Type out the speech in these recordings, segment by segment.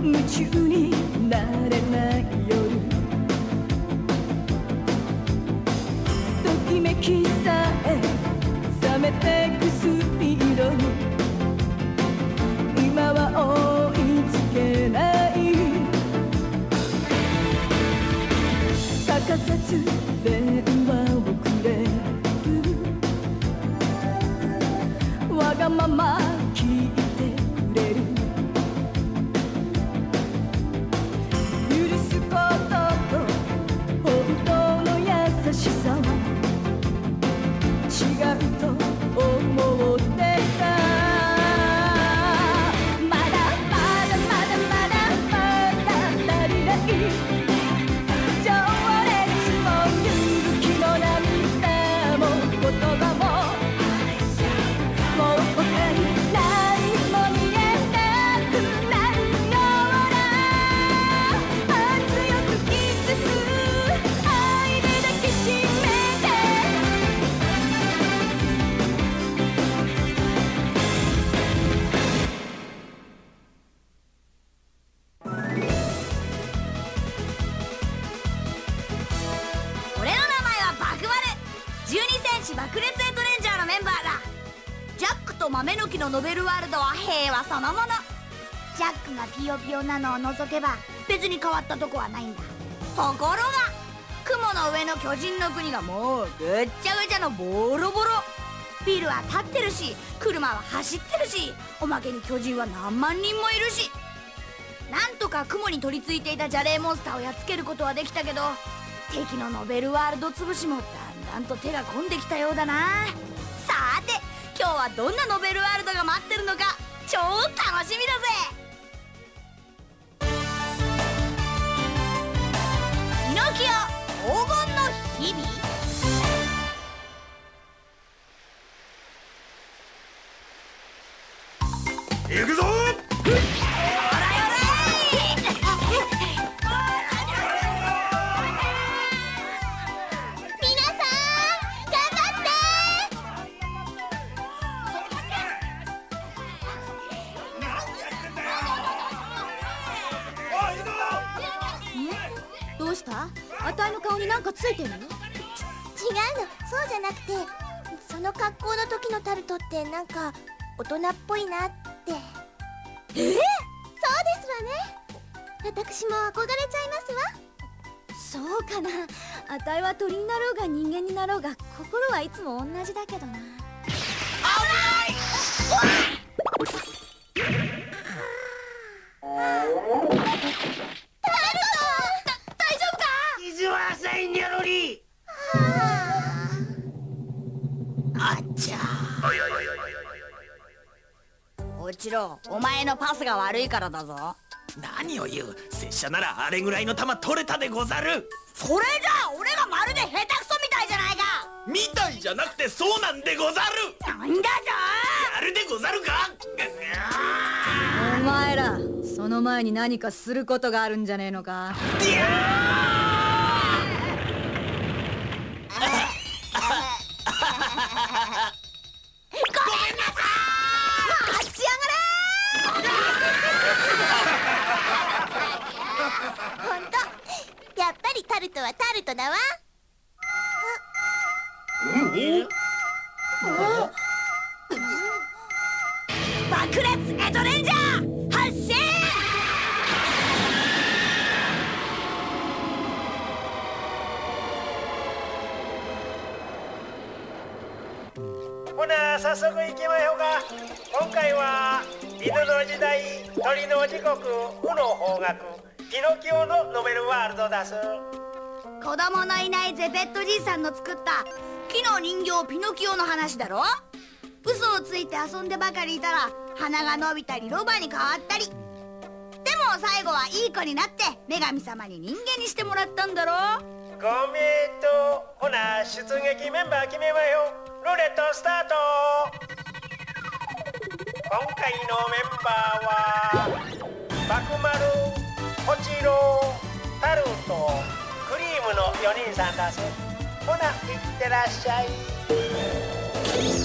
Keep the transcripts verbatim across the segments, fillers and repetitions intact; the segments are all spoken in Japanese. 夢中になれない夜、ときめきさえ冷めてくスピードに今は追いつけない。欠かさず電話をくれる、わがまま聞いてくれる、爆裂エイトレンジャーのメンバーだ。ジャックと豆抜きのノベルワールドは平和そのもの。ジャックがピヨピヨなのを除けば別に変わったとこはないんだ。ところが雲の上の巨人の国がもうぐっちゃぐちゃのボロボロ、ビルは立ってるし車は走ってるし、おまけに巨人は何万人もいるし、なんとか雲に取り付いていた邪霊モンスターをやっつけることはできたけど、敵のノベルワールド潰しもだんだんと手が込んできたようだな。さーて今日はどんなノベルワールドが待ってるのか超楽しみだぜ。ピノキオ黄金の日々。行くぞあたいの顔になんかついてるの？違うの、そうじゃなくて、その格好の時のタルトってなんか大人っぽいなって。えー、そうですわね。私も憧れちゃいますわ。そうかな、あたいは鳥になろうが人間になろうが心はいつも同じだけどな。危ないおちろ、お前のパスが悪いからだぞ。何を言う、拙者ならあれぐらいの球取れたでござる。それじゃあ俺がまるで下手くそみたいじゃないか。みたいじゃなくてそうなんでござる。なんだとやるでござるか。お前らその前に何かすることがあるんじゃねえのか。いやタルトはタルトだわ。爆裂エトレンジャー発進！ほな早速行きましょうか。今回は犬の時代、鳥の時刻、うの方角、ピノキオのノベルワールドだす。子供のいないゼペットじいさんの作った木の人形ピノキオの話だろ。嘘をついて遊んでばかりいたら鼻が伸びたりロバに変わったり、でも最後はいい子になって女神様に人間にしてもらったんだろ。ごめんと、ほな出撃メンバー決めまよ。ルーレットスタート。今回のメンバーはバクマル、ポチロ、タルト、クリームのよにんさんだす。ほな、いってらっしゃい。気ぃつ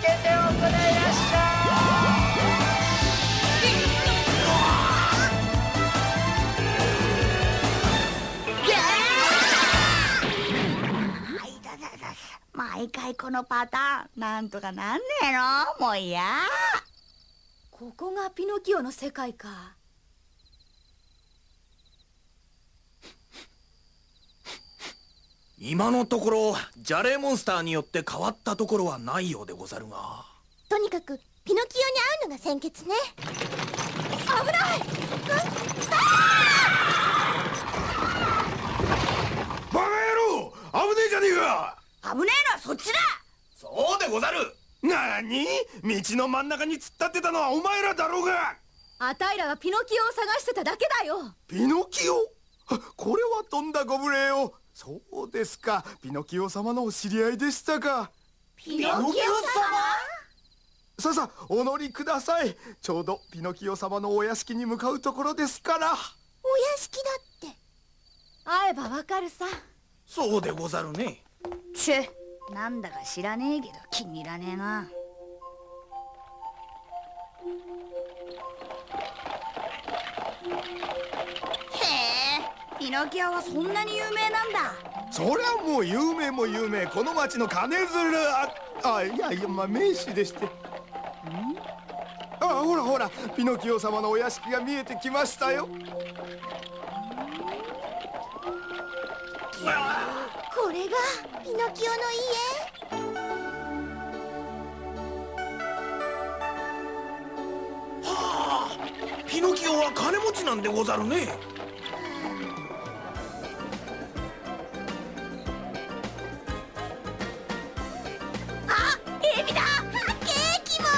けておくれやっしゃい。毎回このパターン、なんとかなんねえの？もう嫌。ここがピノキオの世界か。今のところジャレーモンスターによって変わったところはないようでござるが、とにかくピノキオに会うのが先決ね。危ない、うん、あー、バカ野郎、危ねえじゃねえか。危ねえのはそっちだ。そうでござる。なに、道の真ん中に突っ立ってたのはお前らだろうが。あたいらはピノキオを探してただけだよ。ピノキオ？これはとんだご無礼を。そうですか、ピノキオ様のお知り合いでしたか。ピノキオ様？さあさあ、お乗りください。ちょうどピノキオ様のお屋敷に向かうところですから。お屋敷だって、会えばわかるさ。そうでござるね。チュッ、なんだか知らねえけど気に入らねえな。へえ、ピノキオはそんなに有名なんだ。そりゃもう有名も有名、この町の金づる、ああ、いやいや、まあ名士でして。んあ、ほらほら、ピノキオ様のお屋敷が見えてきましたよ。これがピノキオの家。はあ、ピノキオは金持ちなんでござるね。あ、エビだ。ケーキも。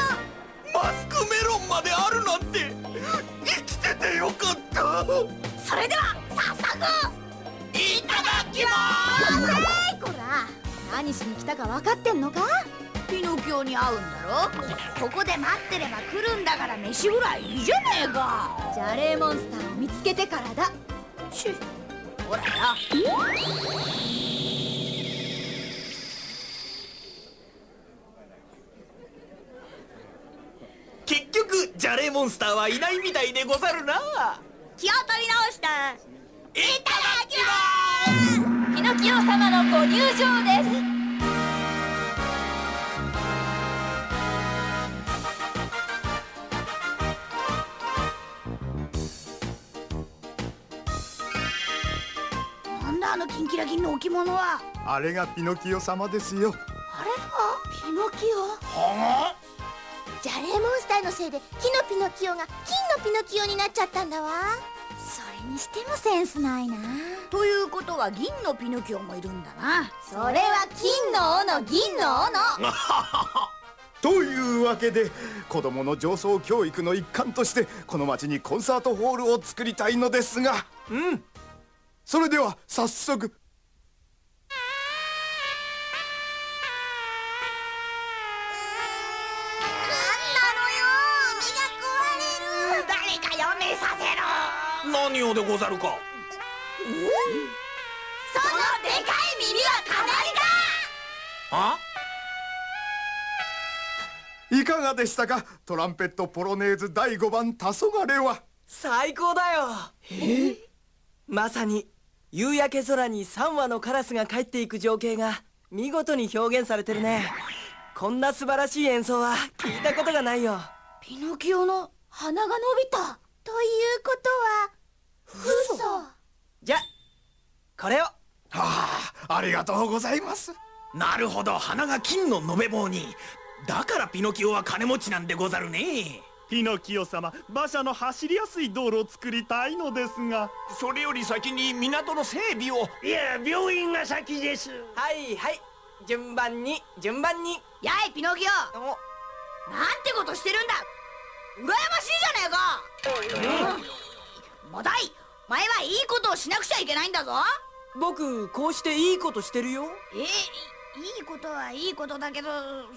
マスクメロンまであるなんて、生きててよかった。それでは早速。いただきまーす。こら、何しに来たか分かってんのか。ピノキオに会うんだろ。ここで待ってれば来るんだから、飯ぐらいいいじゃねえか。じゃれーモンスターを見つけてからだ。チュッ、ほらよ。結局じゃれーモンスターはいないみたいでござるな。気を取り直した。いただきます。ピノキオ様のご入場です。なんだあのキンキラキンの置物は。あれがピノキオ様ですよ。あれはピノキオ？はぁ？じゃれーモンスターのせいで木のピノキオが金のピノキオになっちゃったんだわ。それにしてもセンスないな。ということは銀のピノキオもいるんだな。それは金の斧、銀の斧。というわけで、子どもの上層教育の一環としてこの町にコンサートホールを作りたいのですが、うん、それでは早速。何をでござるか。うん、そのでかい耳は飾りだ。あ？いかがでしたか、トランペットポロネーズだいごばん黄昏は。最高だよ。え？まさに夕焼け空にさんわのカラスが帰っていく情景が見事に表現されてるね。こんな素晴らしい演奏は聞いたことがないよ。ピノキオの鼻が伸びたということは。嘘。じゃ、これを。はあ、ありがとうございます。なるほど、鼻が金の延べ棒に。だからピノキオは金持ちなんでござるね。ピノキオ様、馬車の走りやすい道路を作りたいのですが。それより先に港の整備を。いや、病院が先です。はいはい、順番に順番に。やいピノキオ、なんてことしてるんだ。羨ましいじゃねえか。マダイ、お前はいいことをしなくちゃいけないんだぞ。僕、こうしていいことしてるよ。え、いいことはいいことだけど、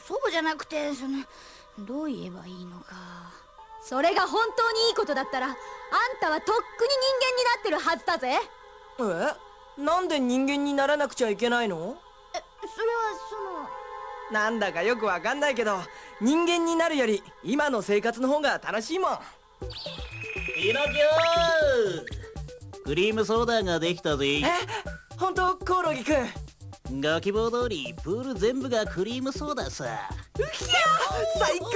そうじゃなくて、その、どう言えばいいのか。それが本当にいいことだったら、あんたはとっくに人間になってるはずだぜ。え、なんで人間にならなくちゃいけないの？え、それはその…なんだかよくわかんないけど、人間になるより今の生活の方が楽しいもん。ピノキオ、クリームソーダができたぜ。え、本当？コオロギくん。ご希望通りプール全部がクリームソーダさ。うひゃー、最高。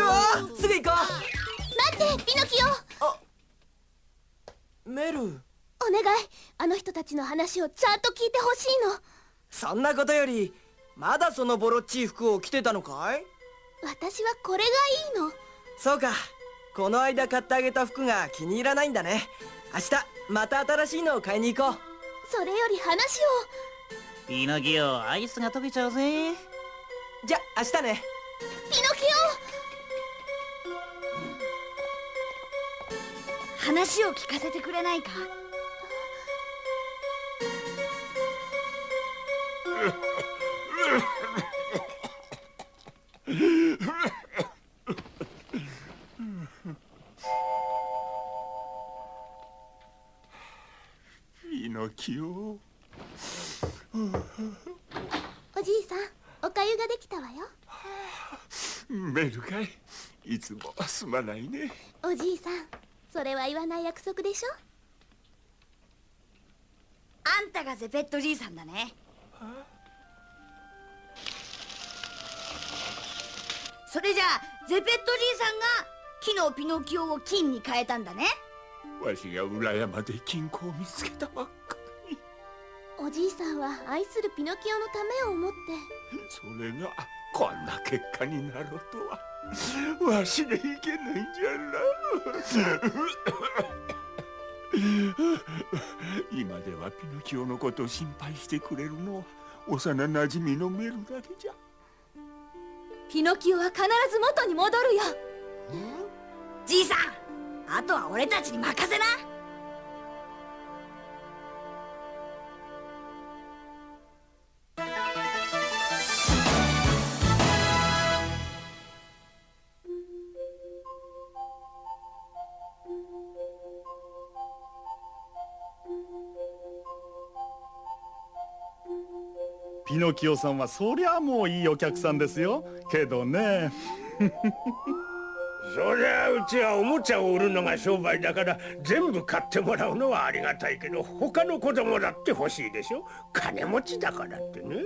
すぐ行こう。待ってピノキオ。あ、メル、お願い、あの人たちの話をちゃんと聞いてほしいの。そんなことよりまだそのボロっちい服を着てたのかい？私はこれがいいの。そうか、この間買ってあげた服が気に入らないんだね。明日また新しいのを買いに行こう。それより話を。ピノキオ、アイスが溶けちゃうぜ。じゃ明日ねピノキオ。話を聞かせてくれないか？ピノキオ。おじいさん、おかゆができたわよ。メルかい、いつもすまないね。おじいさん、それは言わない約束でしょ。あんたがゼペットじいさんだね。それじゃあゼペットじいさんが木のピノキオを金に変えたんだね。わしが裏山で金庫を見つけたばっかり。おじいさんは愛するピノキオのためを思って、それがこんな結果になろうとはわしでいけないんじゃな。今ではピノキオのことを心配してくれるのは幼なじみのメルだけじゃ。ピノキオは必ず元に戻るよ。じいさん、あとは俺たちに任せな。ピノキオさんはそりゃもういいお客さんですよ。けどねそりゃうちはおもちゃを売るのが商売だから全部買ってもらうのはありがたいけど、他の子供だって欲しいでしょ。金持ちだからってね。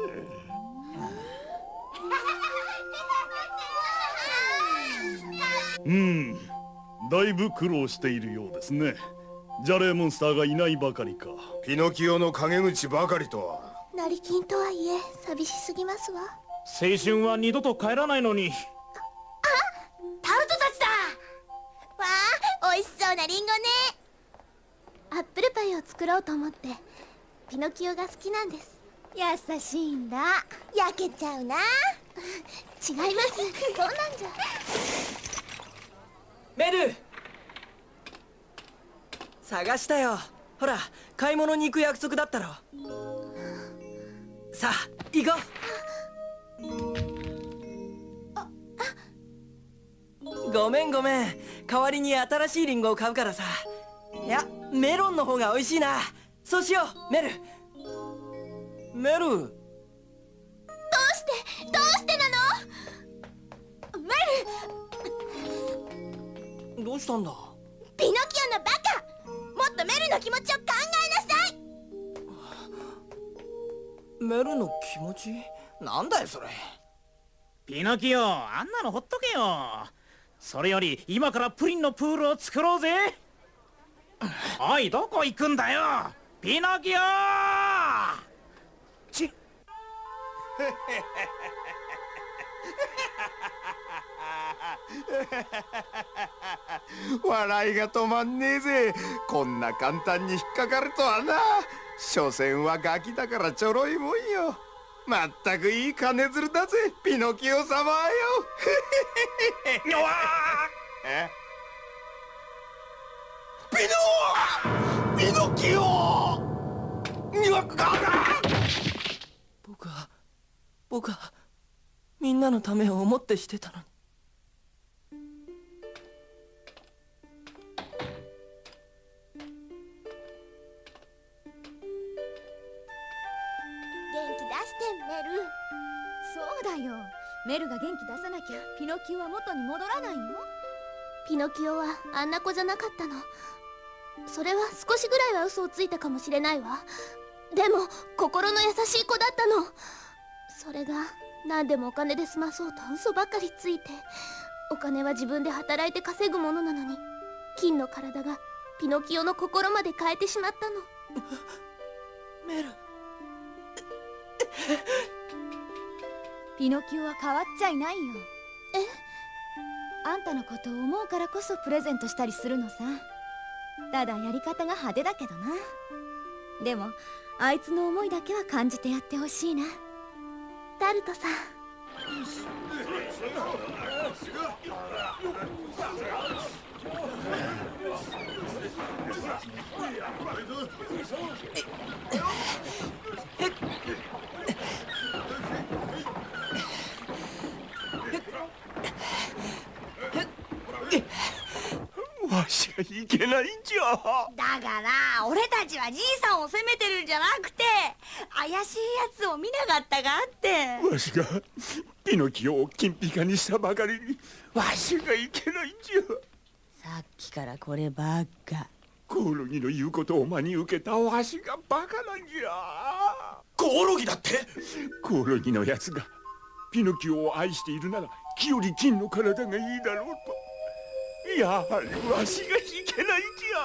うん、だいぶ苦労しているようですね。じゃれモンスターがいないばかりか。ピノキオの陰口ばかりとは。成金とはいえ寂しすぎますわ。青春は二度と帰らないのに。あ、タルトたちだわ。あ、美味しそうなリンゴね。アップルパイを作ろうと思ってピノキオが好きなんです。優しいんだ。焼けちゃうな。違います、そんなんじゃ。メル、探したよ。ほら、買い物に行く約束だったろ。さあ行こう。ああ、ごめんごめん、代わりに新しいリンゴを買うからさ。いや、メロンの方が美味しいな。そうしよう。メル、メル、どうしてどうしてなの。メル、どうしたんだ。ピノキオのバカ、もっとメルの気持ちを考えなさい。メルの気持ち、なんだよそれ。ピノキオ、あんなのほっとけよ。それより今からプリンのプールを作ろうぜ。おい、どこ行くんだよピノキオ。ちっ笑いが止まんねえぜ。こんな簡単に引っかかるとはな。所詮はガキだからちょろいもんよ。まったくいい金づるだぜピノキオ様よ。え、ピノー、ピノキオにわか僕は僕はみんなのためを思ってしてたのに。メルが元気出さなきゃピノキオは元に戻らないよ。ピノキオはあんな子じゃなかったの。それは少しぐらいは嘘をついたかもしれないわ。でも心の優しい子だったの。それが何でもお金で済まそうと嘘ばかりついて、お金は自分で働いて稼ぐものなのに、金の体がピノキオの心まで変えてしまったの。メルピノキオは変わっちゃいないよ。え？あんたのことを思うからこそプレゼントしたりするのさ。ただやり方が派手だけどな。でもあいつの思いだけは感じてやってほしいな、タルトさん。わしゃいけないんじゃ。だから俺たちはじいさんを責めてるんじゃなくて、怪しいやつを見なかったがあって。わしがピノキオを金ピカにしたばかりに、わしがいけないんじゃ。さっきからこればっか。コオロギの言うことを真に受けたわしがバカなんじゃ。コオロギだって。コオロギのやつがピノキオを愛しているなら、木より金の体がいいだろうと。やはりわしがいけないじゃ。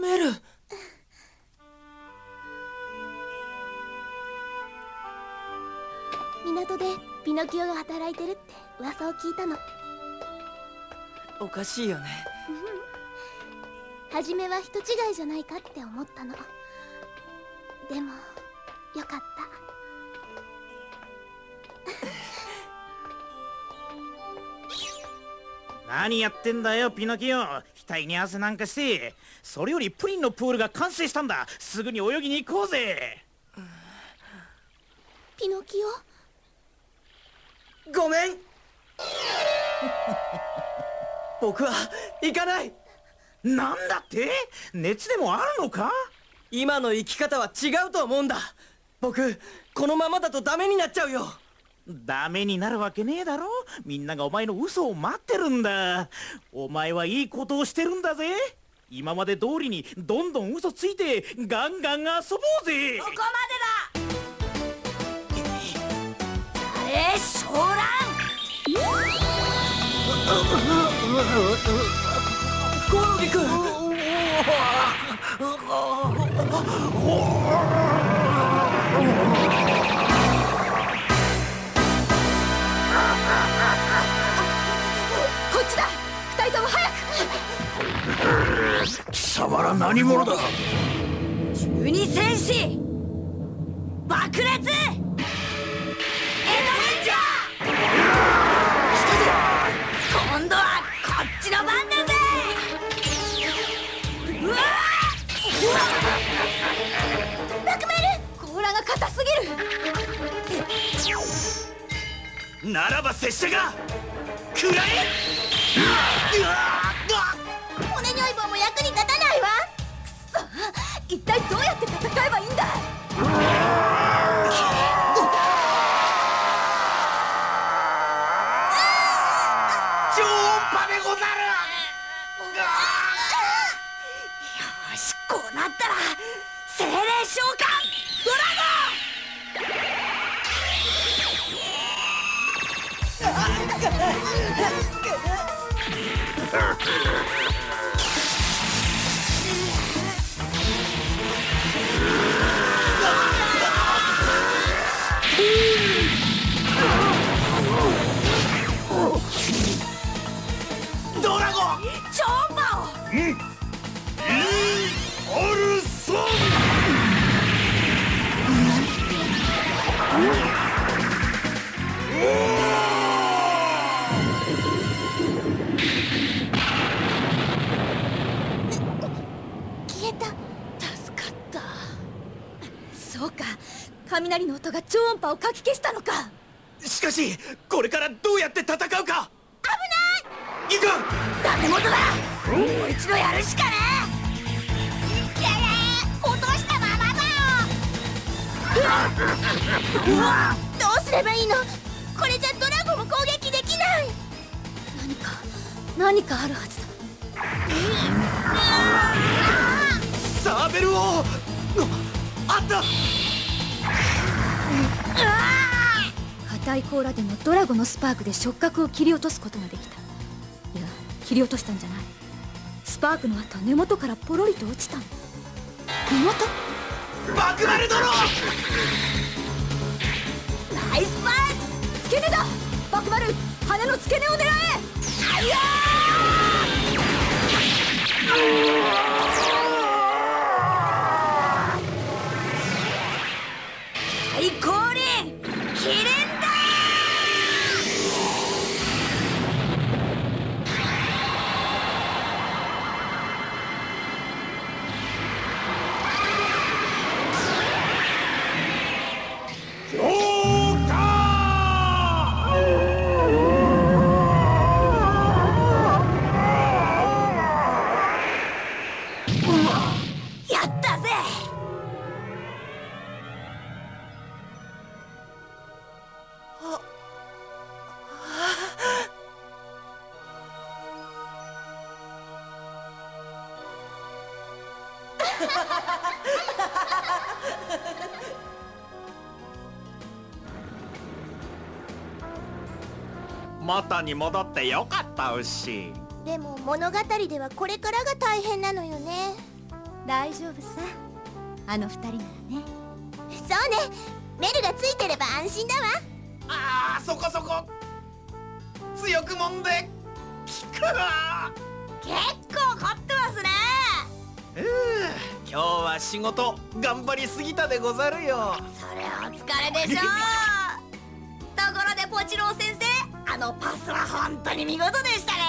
メル。港でピノキオが働いてるって噂を聞いたの。おかしいよね。初めは人違いじゃないかって思ったの。でもよかった何やってんだよピノキオ、額に汗なんかして。それよりプリンのプールが完成したんだ。すぐに泳ぎに行こうぜ。ピノキオごめん僕は行かない。なんだって、熱でもあるのか。今の生き方は違うと思うんだ。僕このままだとダメになっちゃうよ。ダメになるわけねえだろ。みんながお前の嘘を待ってるんだ。お前はいいことをしてるんだぜ。今まで通りにどんどん嘘ついてガンガン遊ぼうぜ。ここまでだ。えー、そらん。コオロギ君。こっちだ。ふたりとも早く。貴様ら何者だ。十二戦士爆裂。今度はこっちの番だぜ。うわっ、ラクメル、甲羅が硬すぎる。ならば拙者が食らえ。骨女房も役に立たないわ。くそ、一体どうやって戦えばいいんだ。なったら精霊召喚ドラゴン雷の音が超音波をかき消したのか。しかしこれからどうやって戦うか。危ない。いかん。ダメ元だ。もう一度やるしかね。いけね。落としたままだよ。どうすればいいの？これじゃドラゴンも攻撃できない。何か何かあるはずだ。サーベル王のあった。硬い甲羅でもドラゴンのスパークで触覚を切り落とすことができた。いや、切り落としたんじゃない。スパークの後、根元からポロリと落ちたの。根元？バクマル殿！ナイスパス！付け根だ！バクマル、羽の付け根を狙え！あいやー！最高にキレンだ！元に戻ってよかった牛。でも物語ではこれからが大変なのよね。大丈夫さ、あの二人ならね。そうね、メルがついてれば安心だわ。ああ、そこそこ強くもんで効くわ。結構凝ってますね。うう、今日は仕事頑張りすぎたでござるよ。それお疲れでしょう。ところでポチロー先生、あのパスは本当に見事でしたね。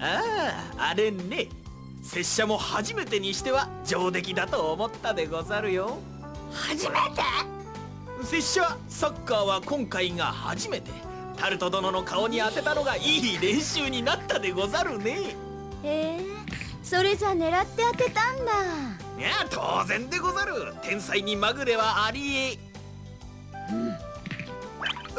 ああ、あれね、拙者も初めてにしては上出来だと思ったでござるよ。初めて？拙者サッカーは今回が初めて。タルト殿の顔に当てたのがいい練習になったでござるね。へえ、それじゃ狙って当てたんだ。いや、当然でござる。天才にまぐれはありえ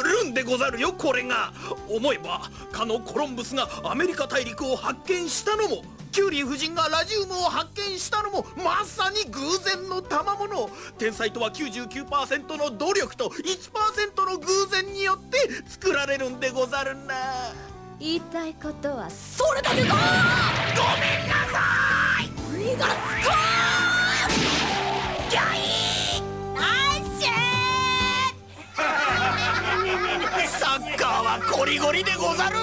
るんでござるよ。これが思えばかのコロンブスがアメリカ大陸を発見したのも、キュリー夫人がラジウムを発見したのも、まさに偶然の賜物。天才とは きゅうじゅうきゅうパーセント の努力と いちパーセント の偶然によって作られるんでござるな。言いたいことはそれだけか。ごめんなさい。逃がすかギャイー。サッカーはゴリゴリでござる。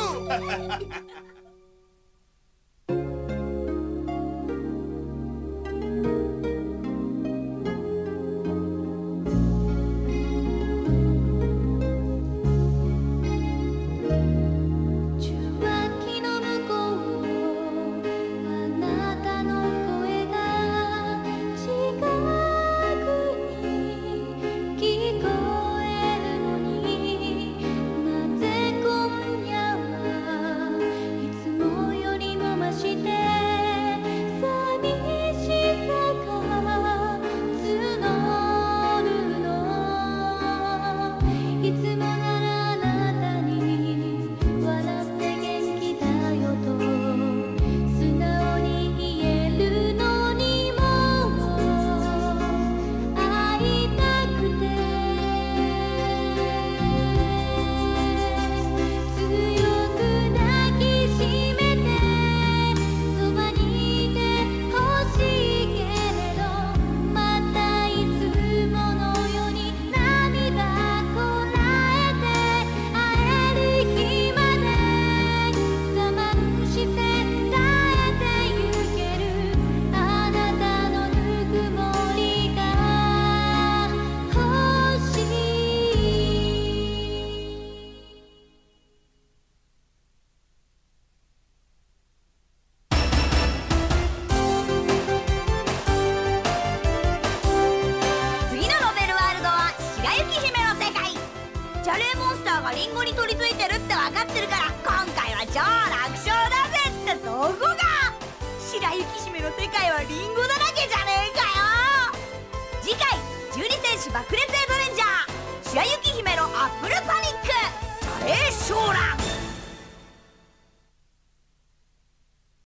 爆裂将ら。